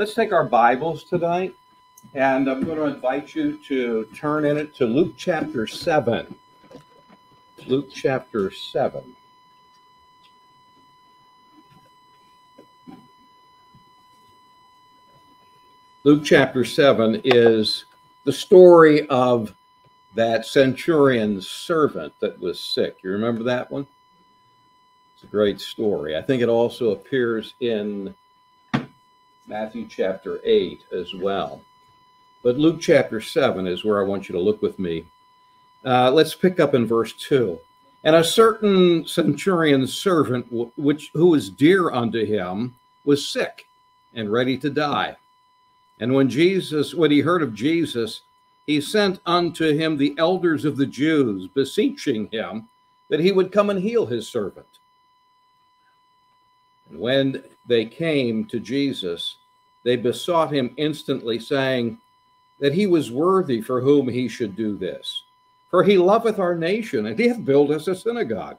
Let's take our Bibles tonight, and I'm going to invite you to turn in it to Luke chapter 7. Luke chapter 7. Luke chapter 7 is the story of that centurion's servant that was sick. You remember that one? It's a great story. I think it also appears in Matthew chapter 8 as well. But Luke chapter 7 is where I want you to look with me. Let's pick up in verse 2. And a certain centurion's servant, who was dear unto him, was sick and ready to die. And when he heard of Jesus, he sent unto him the elders of the Jews, beseeching him that he would come and heal his servant. And when they came to Jesus, they besought him instantly, saying that he was worthy for whom he should do this. For he loveth our nation, and he hath built us a synagogue.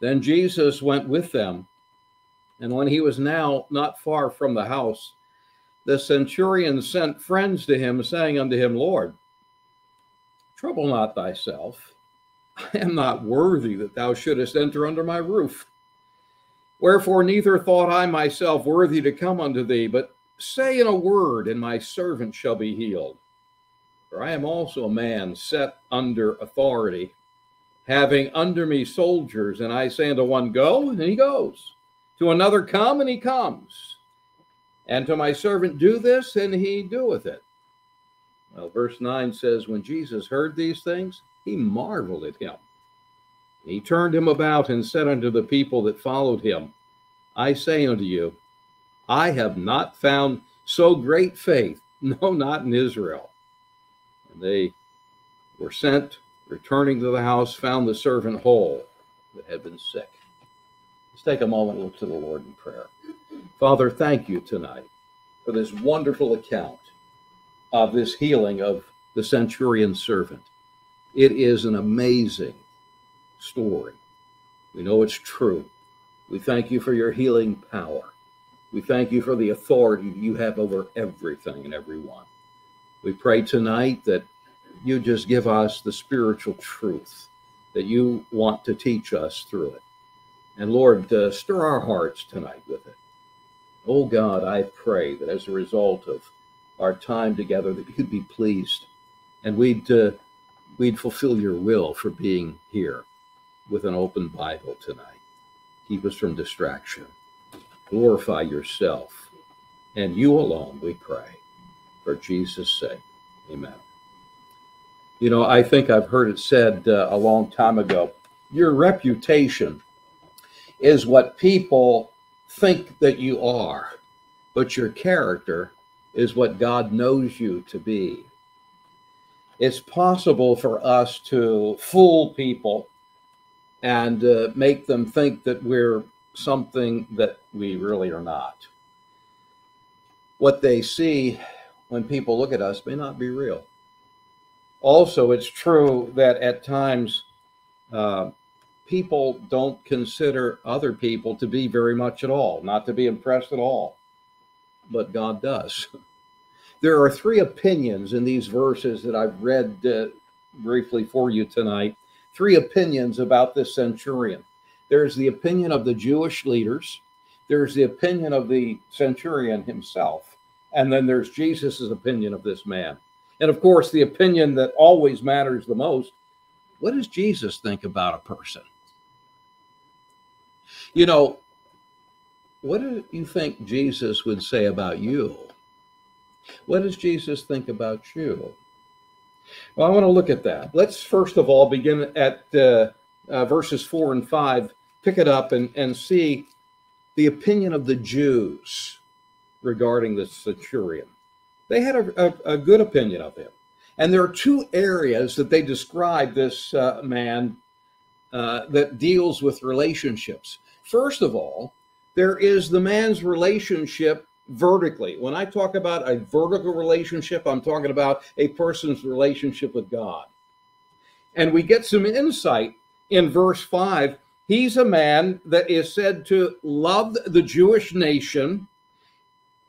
Then Jesus went with them, and when he was now not far from the house, the centurion sent friends to him, saying unto him, Lord, trouble not thyself. I am not worthy that thou shouldest enter under my roof. Wherefore neither thought I myself worthy to come unto thee, but say in a word, and my servant shall be healed. For I am also a man set under authority, having under me soldiers, and I say unto one, go, and he goes. To another, come, and he comes. And to my servant, do this, and he doeth it. Well, verse 9 says, when Jesus heard these things, he marveled at him. He turned him about and said unto the people that followed him, I say unto you, I have not found so great faith, no, not in Israel. And they were sent, returning to the house, found the servant whole that had been sick. Let's take a moment and look to the Lord in prayer. Father, thank you tonight for this wonderful account of this healing of the centurion's servant. It is an amazing story. We know it's true. We thank you for your healing power. We thank you for the authority you have over everything and everyone. We pray tonight that you just give us the spiritual truth that you want to teach us through it. And Lord, stir our hearts tonight with it. Oh God, I pray that as a result of our time together, that you'd be pleased and we'd fulfill your will for being here with an open Bible tonight. Keep us from distraction. Glorify yourself and you alone, we pray, for Jesus' sake. Amen. You know, I think I've heard it said a long time ago, your reputation is what people think that you are, but your character is what God knows you to be. It's possible for us to fool people and make them think that we're something that we really are not. What they see when people look at us may not be real. Also, it's true that at times, people don't consider other people to be very much at all, not to be impressed at all, but God does. There are three opinions in these verses that I've read briefly for you tonight, three opinions about this centurion. There's the opinion of the Jewish leaders, there's the opinion of the centurion himself, and then there's Jesus's opinion of this man. And of course, the opinion that always matters the most, what does Jesus think about a person? You know, what do you think Jesus would say about you? What does Jesus think about you? Well, I want to look at that. Let's first of all begin at verses 4 and 5, pick it up and see the opinion of the Jews regarding the centurion. They had a good opinion of him. And there are two areas that they describe this man that deals with relationships. First of all, there is the man's relationship vertically. When I talk about a vertical relationship, I'm talking about a person's relationship with God. And we get some insight in verse 5. He's a man that is said to love the Jewish nation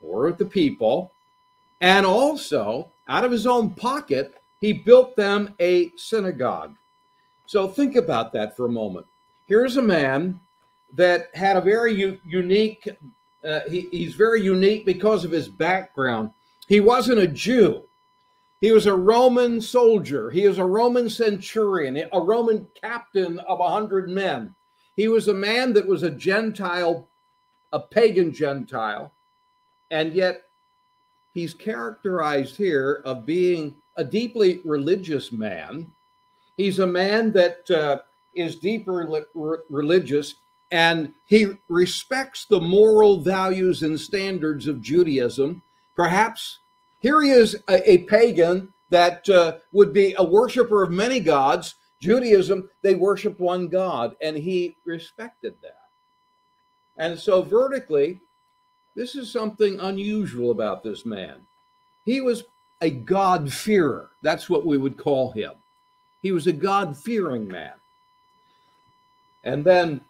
or of the people, and also out of his own pocket, he built them a synagogue. So think about that for a moment. Here's a man that had a very unique, he's very unique because of his background. He wasn't a Jew. He was a Roman soldier. He was a Roman centurion, a Roman captain of 100 men. He was a man that was a Gentile, a pagan Gentile, and yet he's characterized here of being a deeply religious man. He's a man that is deeply religious, and he respects the moral values and standards of Judaism. Perhaps here he is, a pagan that would be a worshiper of many gods. Judaism, they worship one God, and he respected that. And so vertically, this is something unusual about this man. He was a God-fearer. That's what we would call him. He was a God-fearing man. And then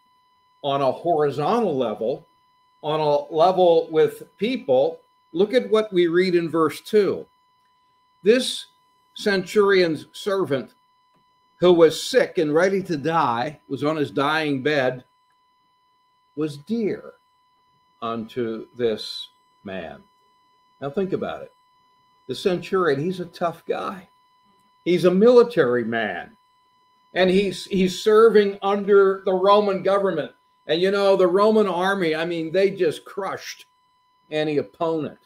on a horizontal level, on a level with people, look at what we read in verse 2. This centurion's servant, who was sick and ready to die, was on his dying bed, was dear unto this man. Now think about it. The centurion, he's a tough guy. He's a military man, and he's serving under the Roman government. And you know, the Roman army, I mean, they just crushed any opponent.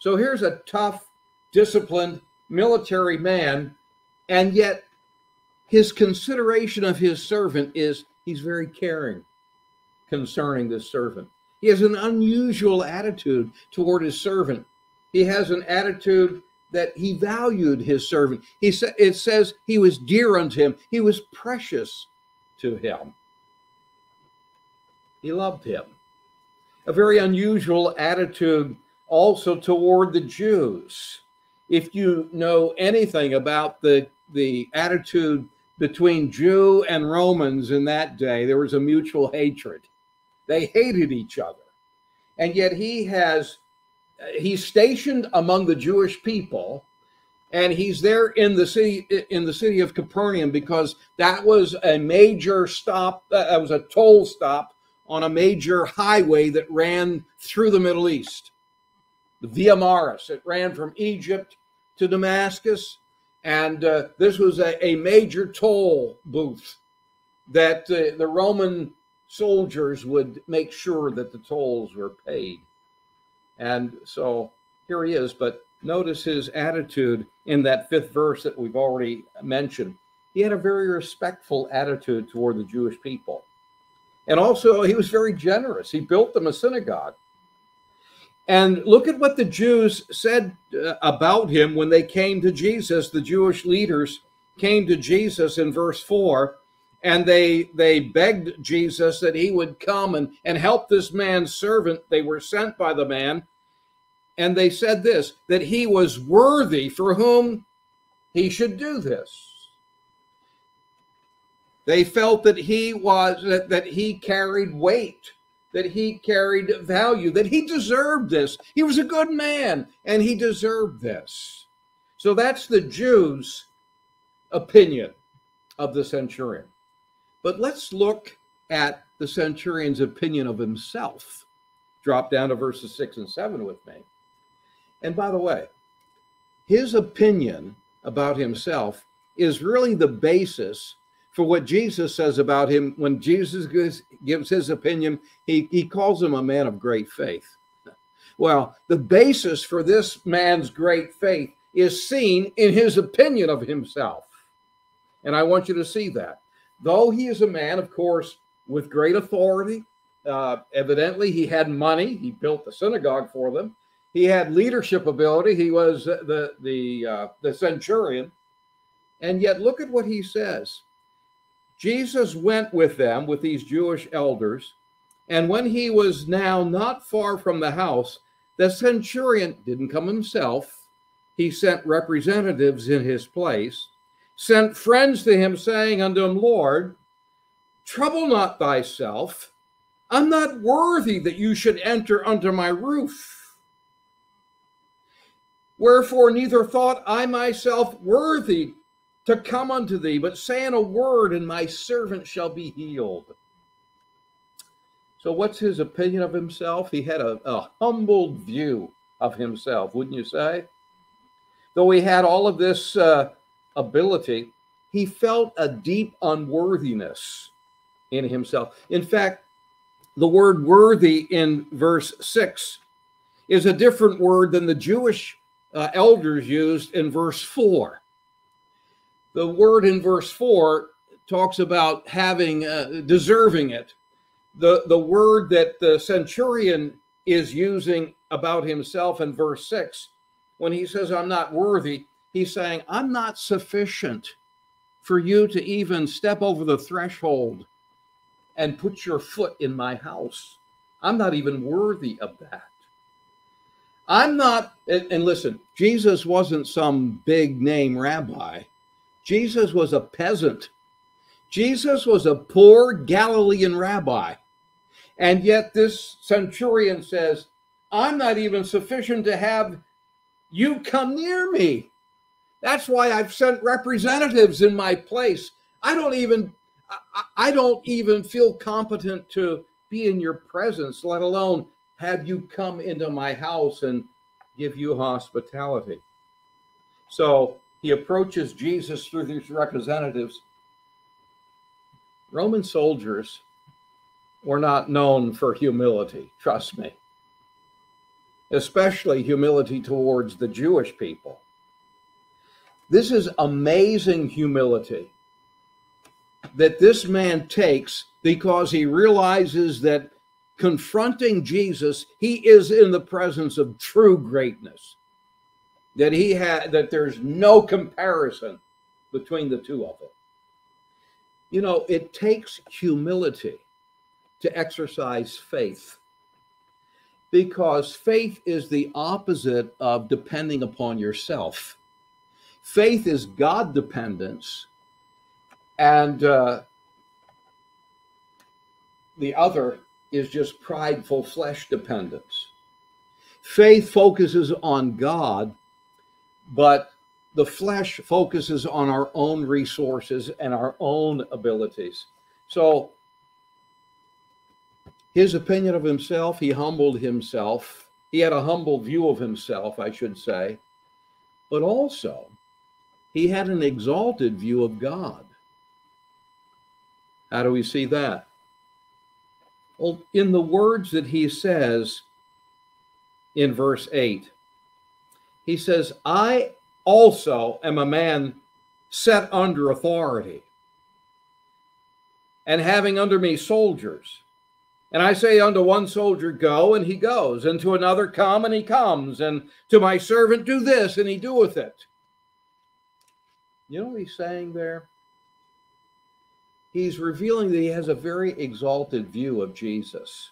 So here's a tough, disciplined military man, and yet his consideration of his servant is he's very caring concerning this servant. He has an unusual attitude toward his servant. He has an attitude that he valued his servant. He said, it says he was dear unto him. He was precious to him. He loved him. A very unusual attitude also toward the Jews. If you know anything about the attitude between Jew and Romans in that day, there was a mutual hatred. They hated each other. And yet he's stationed among the Jewish people, and he's there in the city of Capernaum, because that was a major stop, that was a toll stop on a major highway that ran through the Middle East, the Via Maris. It ran from Egypt to Damascus, and this was a major toll booth that the Roman soldiers would make sure that the tolls were paid. And so here he is, but notice his attitude in that 5th verse that we've already mentioned. He had a very respectful attitude toward the Jewish people. And also he was very generous. He built them a synagogue. And look at what the Jews said about him when they came to Jesus. The Jewish leaders came to Jesus in verse 4, and they begged Jesus that he would come and help this man's servant. They were sent by the man. And they said this, that he was worthy for whom he should do this. They felt that he carried weight, that he carried value, that he deserved this. He was a good man, and he deserved this. So that's the Jews' opinion of the centurion. But let's look at the centurion's opinion of himself. Drop down to verses 6 and 7 with me. And by the way, his opinion about himself is really the basis for what Jesus says about him. When Jesus gives his opinion, he calls him a man of great faith. Well, the basis for this man's great faith is seen in his opinion of himself. And I want you to see that. Though he is a man, of course, with great authority, evidently he had money. He built the synagogue for them. He had leadership ability. He was the centurion. And yet look at what he says. Jesus went with them, with these Jewish elders, and when he was now not far from the house, the centurion didn't come himself. He sent representatives in his place, sent friends to him, saying unto him, Lord, trouble not thyself. I'm not worthy that you should enter under my roof. Wherefore neither thought I myself worthy to come unto thee, but saying a word, and my servant shall be healed. So what's his opinion of himself? He had a humbled view of himself, wouldn't you say? Though he had all of this ability, he felt a deep unworthiness in himself. In fact, the word worthy in verse 6 is a different word than the Jewish elders used in verse 4. The word in verse 4 talks about having, deserving it. The word that the centurion is using about himself in verse 6, when he says, I'm not worthy, he's saying, I'm not sufficient for you to even step over the threshold and put your foot in my house. I'm not even worthy of that. I'm not, and listen, Jesus wasn't some big name rabbi. Jesus was a peasant. Jesus was a poor Galilean rabbi. And yet this centurion says, I'm not even sufficient to have you come near me. That's why I've sent representatives in my place. I don't even feel competent to be in your presence, let alone have you come into my house and give you hospitality. So he approaches Jesus through these representatives. Roman soldiers were not known for humility, trust me, especially humility towards the Jewish people. This is amazing humility that this man takes because he realizes that confronting Jesus, he is in the presence of true greatness, that he had, that there's no comparison between the two of them. You know, it takes humility to exercise faith, because faith is the opposite of depending upon yourself. Faith is God dependence, and the other is just prideful flesh dependence. Faith focuses on God, but the flesh focuses on our own resources and our own abilities. So his opinion of himself, he humbled himself. He had a humble view of himself, I should say. But also, he had an exalted view of God. How do we see that? Well, in the words that he says in verse 8, he says, I also am a man set under authority, and having under me soldiers. And I say unto one soldier, go, and he goes, and to another, come, and he comes, and to my servant, do this, and he doeth it. You know what he's saying there? He's revealing that he has a very exalted view of Jesus.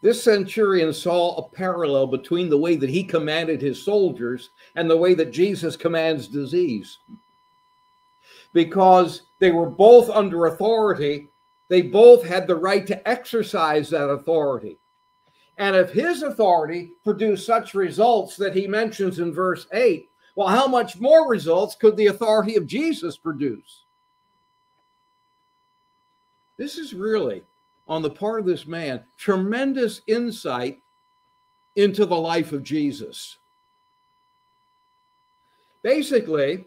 This centurion saw a parallel between the way that he commanded his soldiers and the way that Jesus commands disease. Because they were both under authority, they both had the right to exercise that authority. And if his authority produced such results that he mentions in verse 8, well, how much more results could the authority of Jesus produce? This is really, on the part of this man, tremendous insight into the life of Jesus. Basically,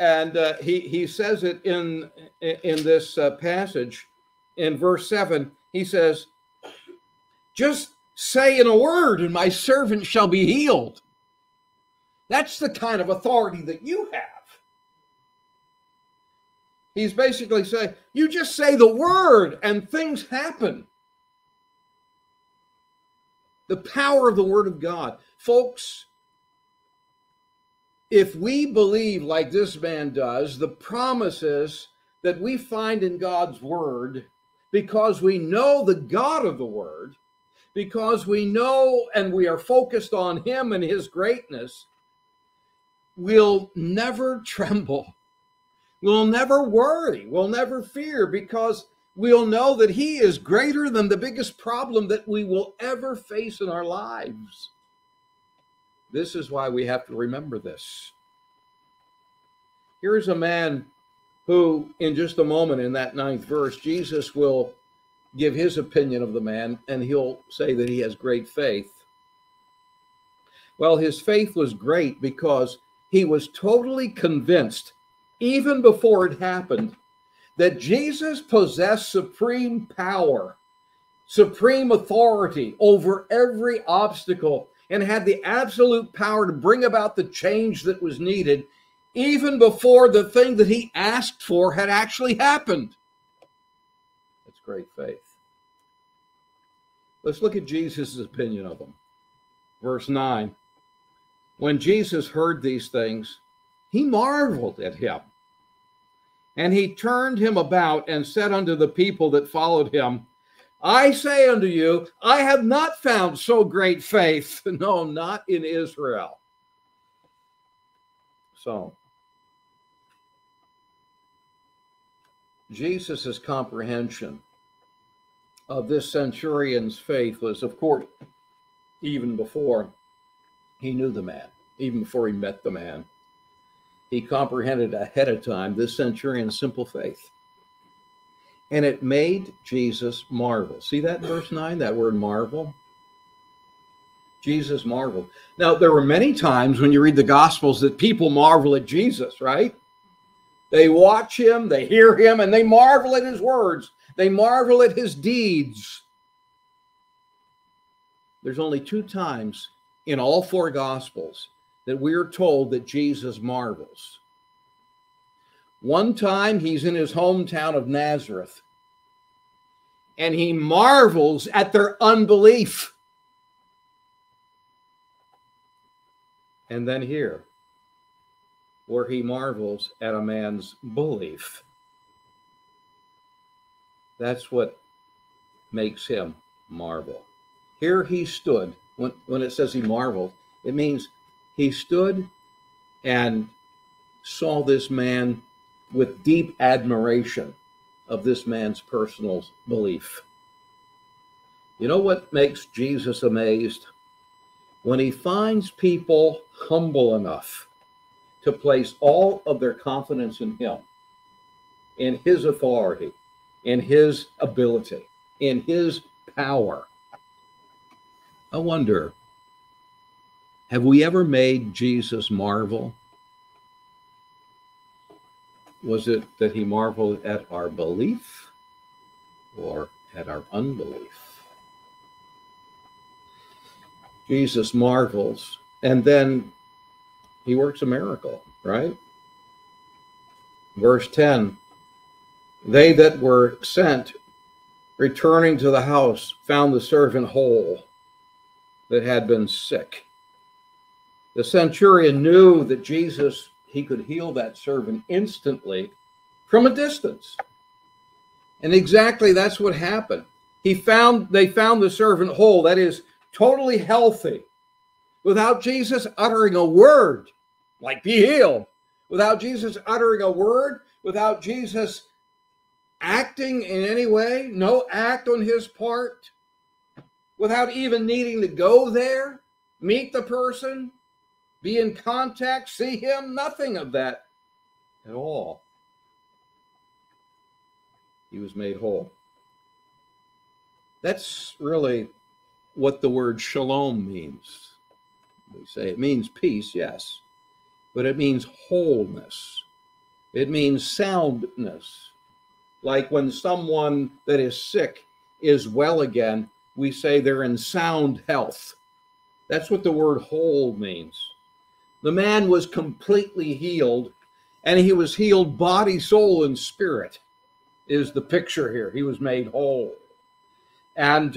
and he says it in this passage, in verse 7, he says, just say in a word, and my servant shall be healed. That's the kind of authority that you have. He's basically saying, you just say the word and things happen. The power of the word of God. Folks, if we believe like this man does, the promises that we find in God's word, because we know the God of the word, because we know and we are focused on him and his greatness, we'll never tremble. We'll never worry, we'll never fear, because we'll know that he is greater than the biggest problem that we will ever face in our lives. This is why we have to remember this. Here's a man who, in just a moment in that 9th verse, Jesus will give his opinion of the man, and he'll say that he has great faith. Well, his faith was great because he was totally convinced, even before it happened, that Jesus possessed supreme power, supreme authority over every obstacle, and had the absolute power to bring about the change that was needed, even before the thing that he asked for had actually happened. That's great faith. Let's look at Jesus' opinion of him. Verse 9, when Jesus heard these things, he marveled at him. And he turned him about and said unto the people that followed him, I say unto you, I have not found so great faith. No, not in Israel. So, Jesus' comprehension of this centurion's faith was, of course, even before he knew the man, even before he met the man. He comprehended ahead of time this centurion's simple faith. And it made Jesus marvel. See that in verse 9, that word marvel? Jesus marveled. Now, there were many times when you read the Gospels that people marvel at Jesus, right? They watch him, they hear him, and they marvel at his words. They marvel at his deeds. There's only two times in all four Gospels that we are told that Jesus marvels. One time, he's in his hometown of Nazareth, and he marvels at their unbelief. And then here, where he marvels at a man's belief. That's what makes him marvel. Here he stood. When it says he marveled, it means he stood and saw this man with deep admiration of this man's personal belief. You know what makes Jesus amazed? When he finds people humble enough to place all of their confidence in him, in his authority, in his ability, in his power. I wonder, have we ever made Jesus marvel? Was it that he marveled at our belief or at our unbelief? Jesus marvels, and then he works a miracle, right? Verse 10, they that were sent, returning to the house, found the servant whole that had been sick. The centurion knew that Jesus, he could heal that servant instantly from a distance. And exactly that's what happened. They found the servant whole, that is, totally healthy, without Jesus uttering a word, like be healed, without Jesus uttering a word, without Jesus acting in any way, no act on his part, without even needing to go there, meet the person, be in contact, see him, nothing of that at all. He was made whole. That's really what the word shalom means. We say it means peace, yes, but it means wholeness. It means soundness. Like when someone that is sick is well again, we say they're in sound health. That's what the word whole means. The man was completely healed, and he was healed body, soul, and spirit, is the picture here. He was made whole. And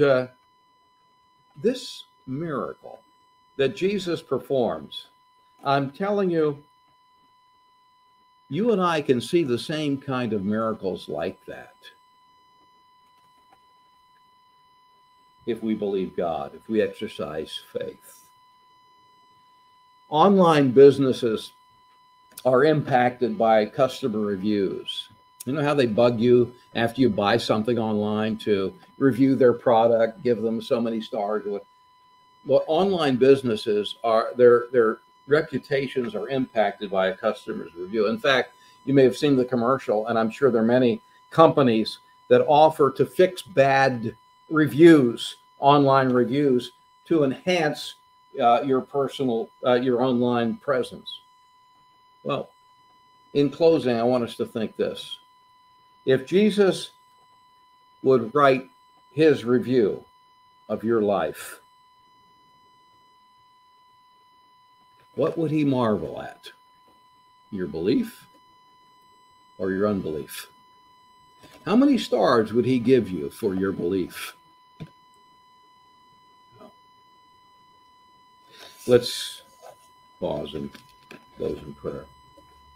this miracle that Jesus performs, I'm telling you, you and I can see the same kind of miracles like that if we believe God, if we exercise faith. Online businesses are impacted by customer reviews. You know how they bug you after you buy something online to review their product, give them so many stars? what online businesses are, their reputations are impacted by a customer's review. In fact, you may have seen the commercial, and I'm sure there are many companies that offer to fix bad reviews, online reviews, to enhance your online presence. Well, in closing, I want us to think this. If Jesus would write his review of your life, what would he marvel at? Your belief or your unbelief? How many stars would he give you for your belief? Let's pause and close in prayer.